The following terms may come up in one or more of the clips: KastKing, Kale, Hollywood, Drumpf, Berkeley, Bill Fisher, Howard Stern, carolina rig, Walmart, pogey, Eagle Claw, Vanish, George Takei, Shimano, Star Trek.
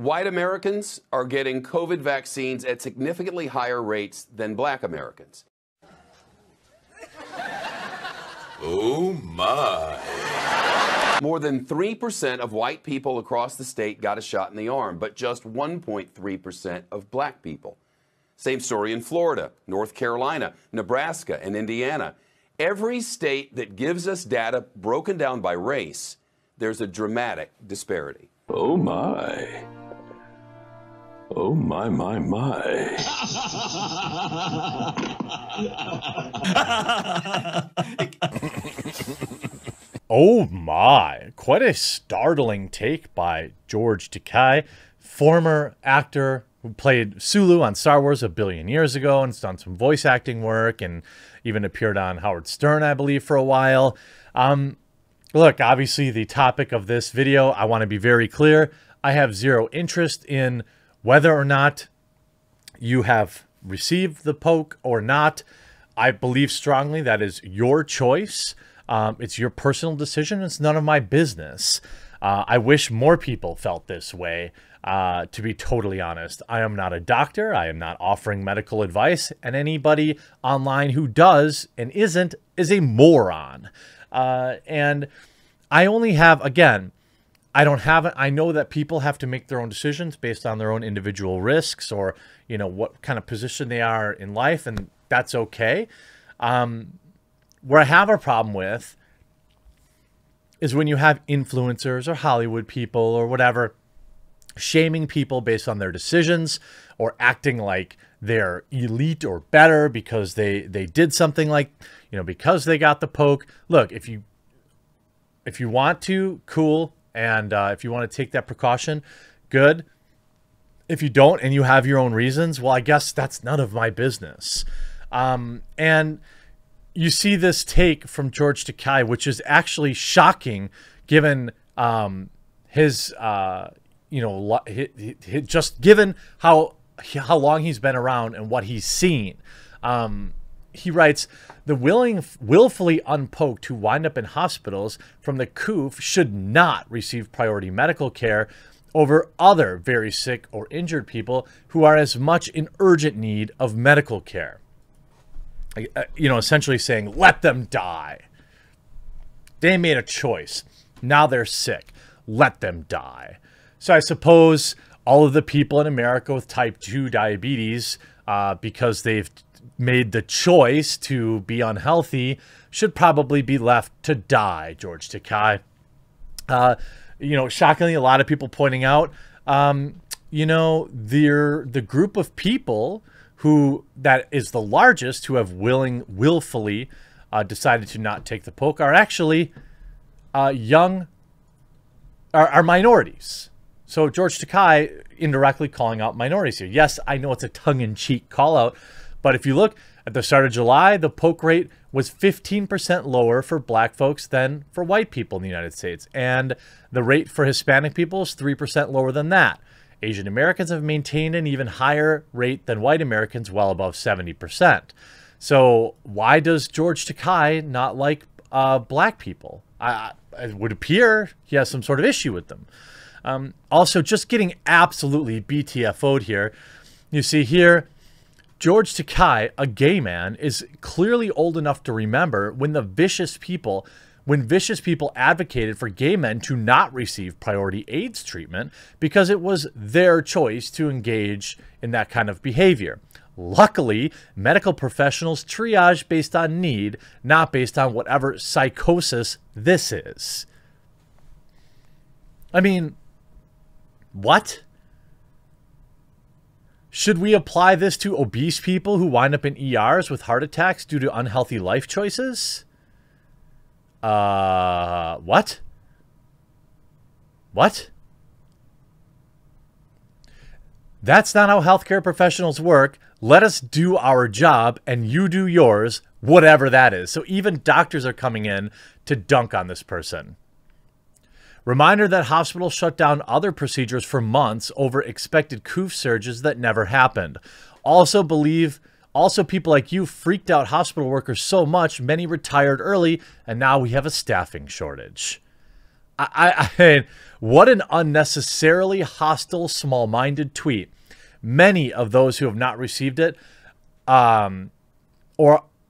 White Americans are getting COVID vaccines at significantly higher rates than black Americans. Oh, my. More than 3% of white people across the state got a shot in the arm, but just 1.3% of black people. Same story in Florida, North Carolina, Nebraska, and Indiana. Every state that gives us data broken down by race, there's a dramatic disparity. Oh, my. Oh, my, my. Oh, my. Quite a startling take by George Takei, former actor who played Sulu on Star Wars a billion years ago and has done some voice acting work and even appeared on Howard Stern, I believe, for a while. Look, obviously the topic of this video, I want to be very clear. I have zero interest in whether or not you have received the poke or not. I believe strongly that is your choice. It's your personal decision. It's none of my business. I wish more people felt this way, to be totally honest. I am not a doctor. I am not offering medical advice. And anybody online who does and isn't is a moron. And I only have, again, I know that people have to make their own decisions based on their own individual risks or, you know, what kind of position they are in life. And that's okay. Where I have a problem with is when you have influencers or Hollywood people or whatever, shaming people based on their decisions or acting like they're elite or better because they did something like, you know, because they got the poke. Look, if you want to, cool. And if you want to take that precaution, good. If you don't and you have your own reasons, well, I guess that's none of my business. And you see this take from George Takei, which is actually shocking given his, you know, just given how long he's been around and what he's seen. He writes, the willfully unpoked who wind up in hospitals from the COOF should not receive priority medical care over other very sick or injured people who are as much in urgent need of medical care. You know, essentially saying, let them die. They made a choice. Now they're sick. Let them die. So I suppose all of the people in America with type 2 diabetes, because they've made the choice to be unhealthy, should probably be left to die, George Takei. You know, shockingly, a lot of people pointing out, you know, the group of people who that is the largest who have willfully decided to not take the poke are actually are minorities. So George Takei indirectly calling out minorities here. Yes, I know it's a tongue-in-cheek call out, but if you look at the start of July, the poke rate was 15% lower for black folks than for white people in the United States. And the rate for Hispanic people is 3% lower than that. Asian Americans have maintained an even higher rate than white Americans, well above 70%. So why does George Takei not like black people? It would appear he has some sort of issue with them. Also, just getting absolutely BTFO'd here. You see here, George Takei, a gay man, is clearly old enough to remember when vicious people advocated for gay men to not receive priority AIDS treatment because it was their choice to engage in that kind of behavior. Luckily, medical professionals triage based on need, not based on whatever psychosis this is. I mean, what? Should we apply this to obese people who wind up in ERs with heart attacks due to unhealthy life choices? What? What? That's not how healthcare professionals work. Let us do our job and you do yours, whatever that is. So even doctors are coming in to dunk on this person. Reminder that hospitals shut down other procedures for months over expected COOF surges that never happened. Also, people like you freaked out hospital workers so much, many retired early, and now we have a staffing shortage. I what an unnecessarily hostile, small-minded tweet. Many of those who have not received it or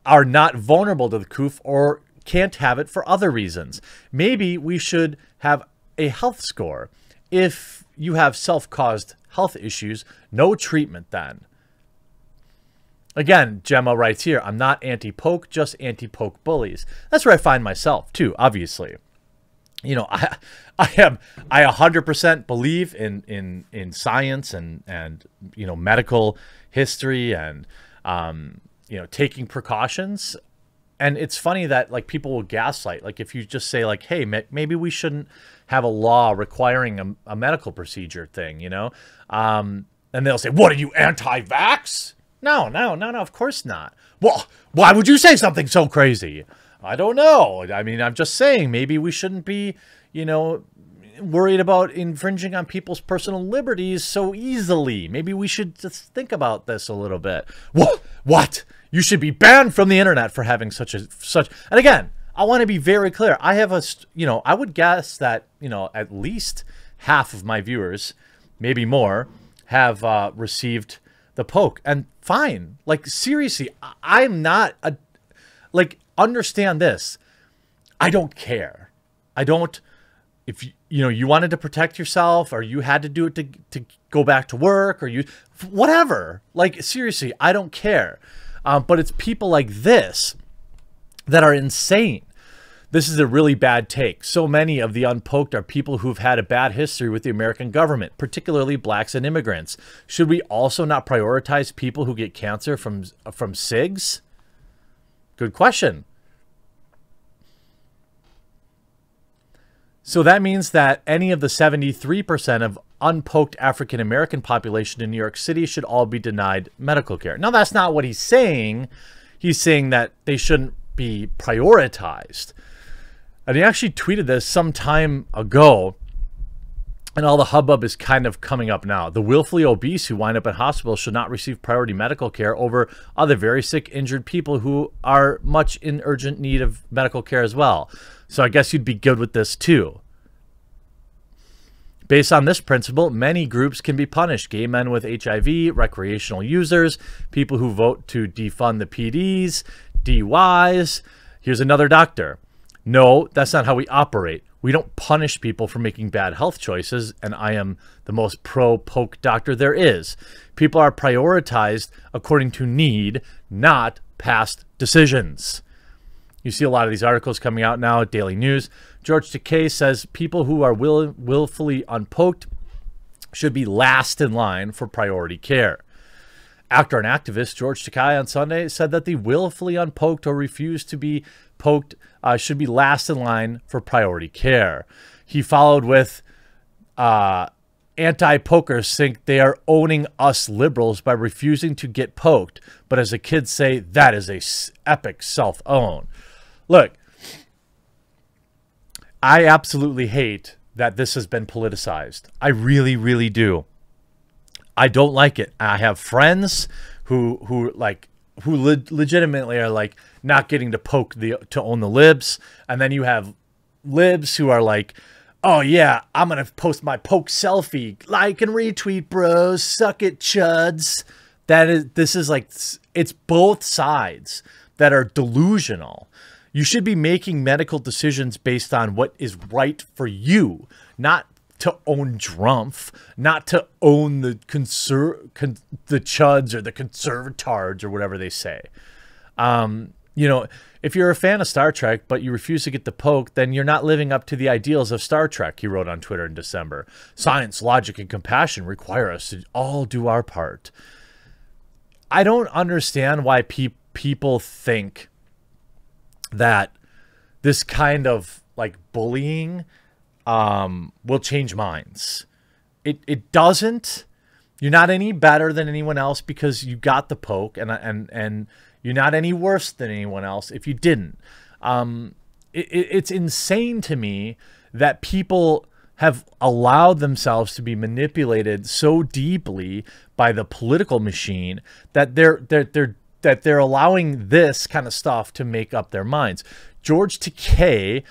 are not vulnerable to the COOF or can't have it for other reasons. Maybe we should have a health score. If you have self-caused health issues, no treatment then. Again, Gemma writes here, I'm not anti-poke, just anti-poke bullies. That's where I find myself too, obviously. You know, I 100% believe in science and you know, medical history and you know, taking precautions. And it's funny that like people will gaslight, like if you just say like, hey, maybe we shouldn't have a law requiring a medical procedure thing, you know, and they'll say, what are you, anti-vax? No, no, no, no, of course not. Well, why would you say something so crazy? I don't know. I mean, I'm just saying maybe we shouldn't be, you know, worried about infringing on people's personal liberties so easily. Maybe we should just think about this a little bit. What? You should be banned from the internet for having such. And again, I want to be very clear. I have a, you know, I would guess that, you know, at least half of my viewers, maybe more, have received the poke, and fine. Like, seriously, I'm not a, like, understand this. I don't care. I don't, if you, you know, you wanted to protect yourself or you had to do it to go back to work or you, whatever, like, seriously, I don't care. But it's people like this that are insane. This is a really bad take. So many of the unpoked are people who've had a bad history with the American government, particularly blacks and immigrants. Should we also not prioritize people who get cancer from SIGs? Good question. So that means that any of the 73% of unpoked African American population in New York City should all be denied medical care. Now, that's not what he's saying. He's saying that they shouldn't be prioritized. And he actually tweeted this some time ago, and all the hubbub is kind of coming up now. The willfully obese who wind up in hospitals should not receive priority medical care over other very sick, injured people who are much in urgent need of medical care as well. So I guess you'd be good with this too. Based on this principle, many groups can be punished. Gay men with HIV, recreational users, people who vote to defund the PDs, DUIs. Here's another doctor. No, that's not how we operate. We don't punish people for making bad health choices, and I am the most pro-poke doctor there is. People are prioritized according to need, not past decisions. You see a lot of these articles coming out now at Daily News. George Takei says people who are willfully unpoked should be last in line for priority care. Actor and activist George Takei on Sunday said that the willfully unpoked or refused to be poked should be last in line for priority care. He followed with anti-pokers think they are owning us liberals by refusing to get poked. But as the kids say, that is a epic self-own. Look, I absolutely hate that this has been politicized. I really, really do. I don't like it. I have friends who legitimately are like not getting to poke to own the libs, and then you have libs who are like, oh yeah, I'm gonna post my poke selfie, like and retweet, bros, suck it, chuds. That is, this is like, it's both sides that are delusional. You should be making medical decisions based on what is right for you, not to own Drumpf, not to own the chuds or the conservatards or whatever they say. You know, if you're a fan of Star Trek, but you refuse to get the poke, then you're not living up to the ideals of Star Trek, he wrote on Twitter in December. Science, logic, and compassion require us to all do our part. I don't understand why people think that this kind of like bullying will change minds. It doesn't. You're not any better than anyone else because you got the poke, and you're not any worse than anyone else if you didn't. It's insane to me that people have allowed themselves to be manipulated so deeply by the political machine that they're that they're allowing this kind of stuff to make up their minds. George Takei,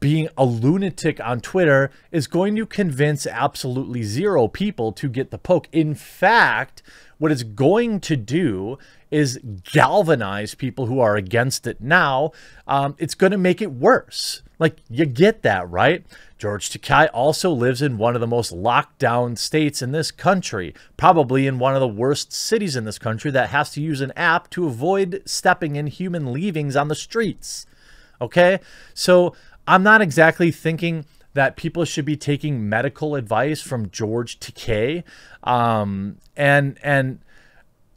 being a lunatic on Twitter, is going to convince absolutely zero people to get the poke. In fact, what it's going to do is galvanize people who are against it now. It's going to make it worse. Like, you get that, right? George Takei also lives in one of the most locked down states in this country, probably in one of the worst cities in this country, that has to use an app to avoid stepping in human leavings on the streets. Okay, so I'm not exactly thinking that people should be taking medical advice from George Takei. And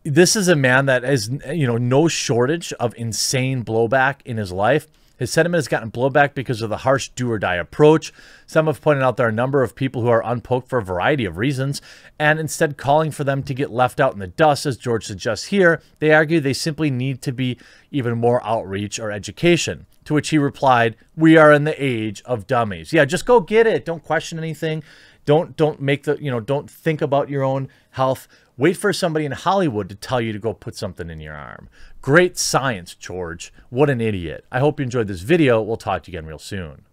this is a man that has, you know, no shortage of insane blowback in his life. His sentiment has gotten blowback because of the harsh do-or-die approach. Some have pointed out there are a number of people who are unpoked for a variety of reasons, and instead calling for them to get left out in the dust, as George suggests here, they argue they simply need to be even more outreach or education. To which he replied, "We are in the age of dummies." Yeah, just go get it. Don't question anything. Don't make the, you know, don't think about your own health. Wait for somebody in Hollywood to tell you to go put something in your arm. Great science, George. What an idiot. I hope you enjoyed this video. We'll talk to you again real soon.